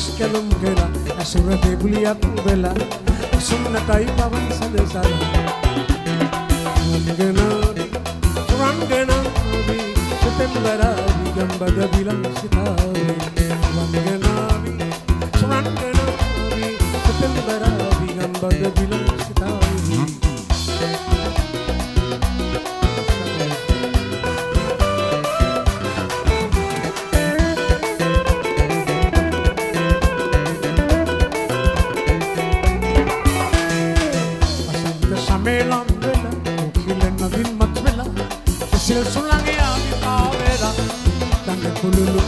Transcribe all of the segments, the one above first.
aşk alımgela, aşura debliya tumbela, sunna tay pavan sadesar. Rangena, abi, septembera, gambada bilam sitare. Rangena, abi, septembera, gambada bilam sitare.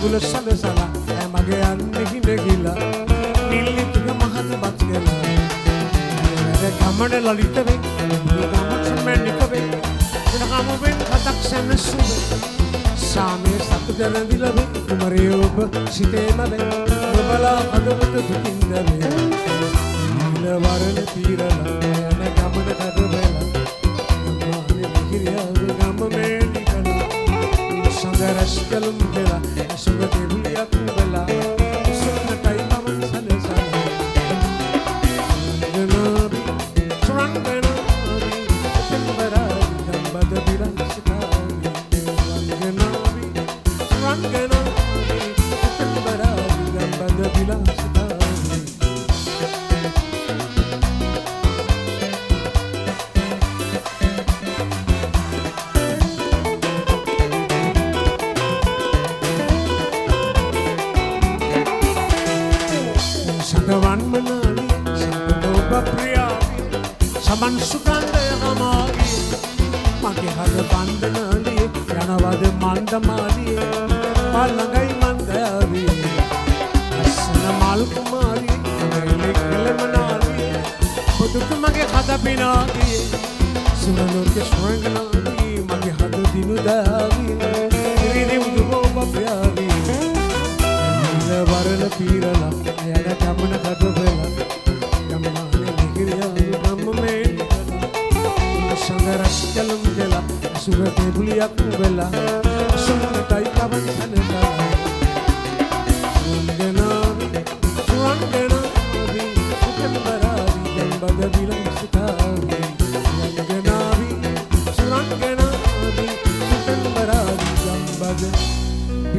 Lulu sala sala, I'm again making a gila. Nearly to the Mahan Batgala. The Kamada Lalita, the Kamas Mandikabe, the Hamavan Kataks and the Sube. Sami Sakudan Dilabe, Mariuba, Sitema, the Bala, other than the Kinda. The Varana Pira, the Kamada Adabella, the Kamada Kiria, the Sandaraskalum.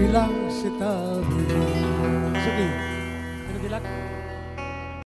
Bila sita bila sedih bila